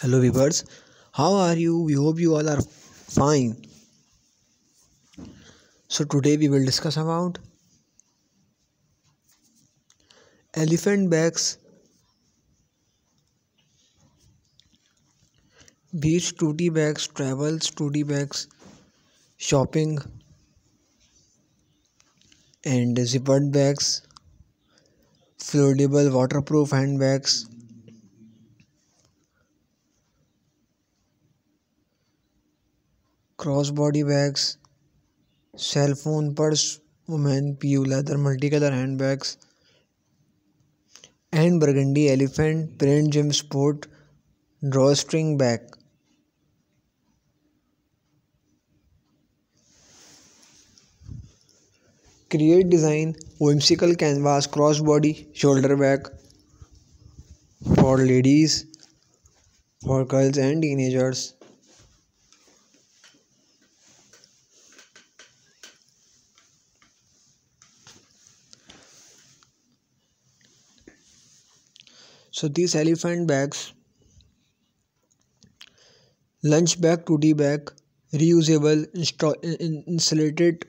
Hello viewers, how are you? We hope you all are fine. So today we will discuss about elephant backs, beach tootie bags, travels tootie bags, shopping and zippered bags, foldable waterproof handbags, crossbody bags, cell phone purse, women, PU leather, multicolor handbags, and burgundy elephant print gym sport drawstring bag. Create design, whimsical canvas, crossbody, shoulder bag for ladies, for girls and teenagers. So these elephant bags, lunch bag, 2D bag, reusable, insulated,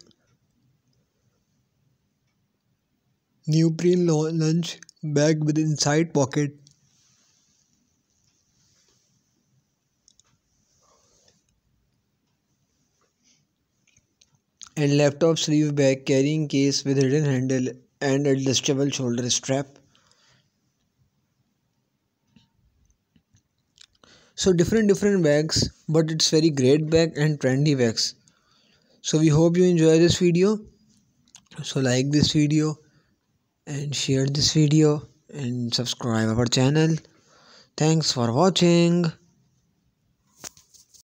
neoprene lunch bag with inside pocket, and laptop sleeve bag, carrying case with hidden handle and adjustable shoulder strap. So different bags, but it's very great bag and trendy bags. So we hope you enjoy this video. So like this video and share this video and subscribe our channel. Thanks for watching.